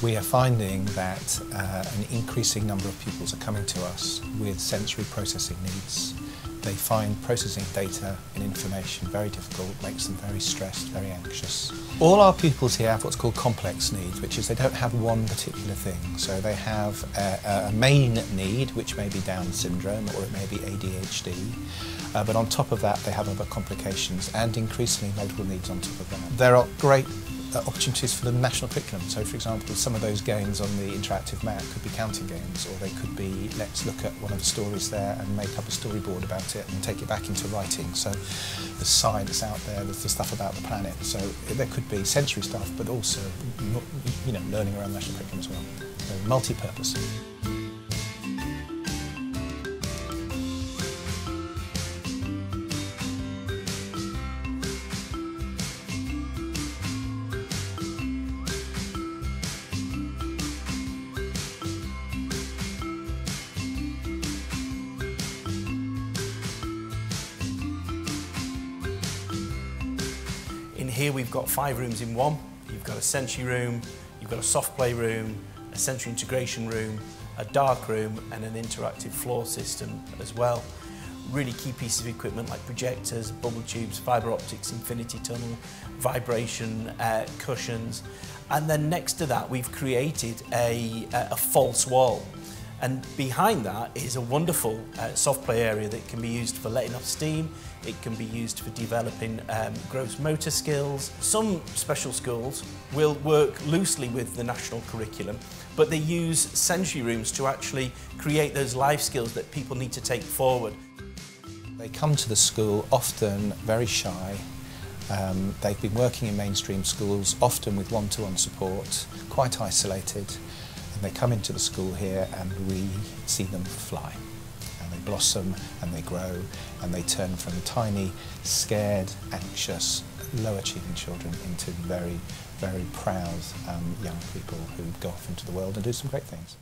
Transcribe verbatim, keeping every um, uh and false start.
We are finding that uh, an increasing number of pupils are coming to us with sensory processing needs. They find processing data and information very difficult, makes them very stressed, very anxious. All our pupils here have what's called complex needs, which is they don't have one particular thing. So they have a, a main need, which may be Down syndrome or it may be A D H D, uh, but on top of that they have other complications and increasingly notable needs on top of that. There are great Uh, opportunities for the national curriculum. So for example, some of those games on the interactive map could be counting games, or they could be let's look at one of the stories there and make up a storyboard about it and take it back into writing. So the science out there, there's the stuff about the planet. So there could be sensory stuff, but also you know, learning around national curriculum as well. So multi-purpose. In here we've got five rooms in one. You've got a sensory room, you've got a soft play room, a sensory integration room, a dark room and an interactive floor system as well. Really key pieces of equipment like projectors, bubble tubes, fibre optics, infinity tunnel, vibration, uh, cushions. And then next to that we've created a, a false wall. And behind that is a wonderful uh, soft play area that can be used for letting off steam, it can be used for developing um, gross motor skills. Some special schools will work loosely with the national curriculum, but they use sensory rooms to actually create those life skills that people need to take forward. They come to the school often very shy. Um, they've been working in mainstream schools, often with one-to-one support, quite isolated. They come into the school here and we see them fly, and they blossom and they grow and they turn from tiny, scared, anxious, low-achieving children into very, very proud um, young people who go off into the world and do some great things.